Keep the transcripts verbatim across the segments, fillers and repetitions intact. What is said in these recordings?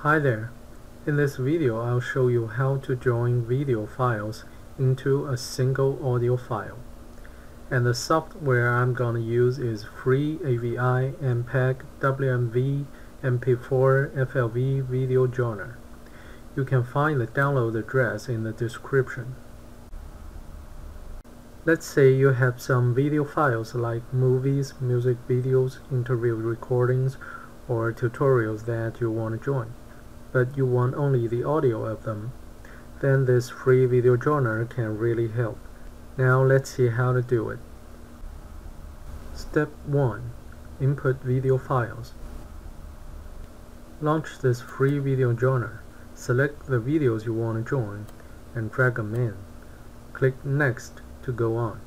Hi there. In this video, I'll show you how to join video files into a single audio file. And the software I'm going to use is Free A V I MPEG W M V M P four F L V video joiner. You can find the download address in the description. Let's say you have some video files like movies, music videos, interview recordings, or tutorials that you want to join, but you want only the audio of them. Then this free video joiner can really help. Now let's see how to do it. Step one. Input video files. Launch this free video joiner. Select the videos you want to join and drag them in. Click Next to go on.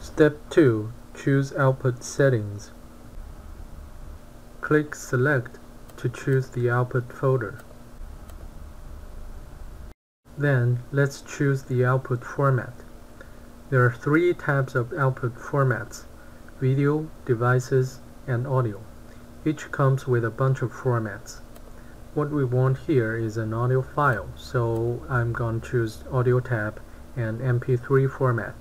Step two. Choose output settings. Click Select to choose the output folder. Then let's choose the output format. There are three types of output formats: video, devices, and audio. Each comes with a bunch of formats. What we want here is an audio file, so I'm going to choose Audio tab and M P three format.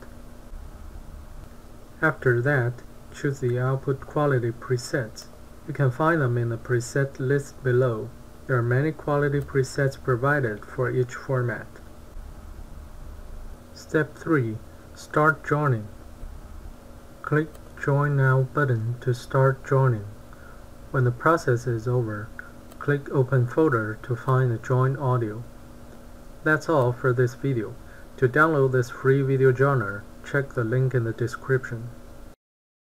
After that, choose the output quality presets. You can find them in the preset list below. There are many quality presets provided for each format. Step three. Start joining. Click Join Now button to start joining. When the process is over, click Open Folder to find the joined audio. That's all for this video. To download this free video joiner, check the link in the description.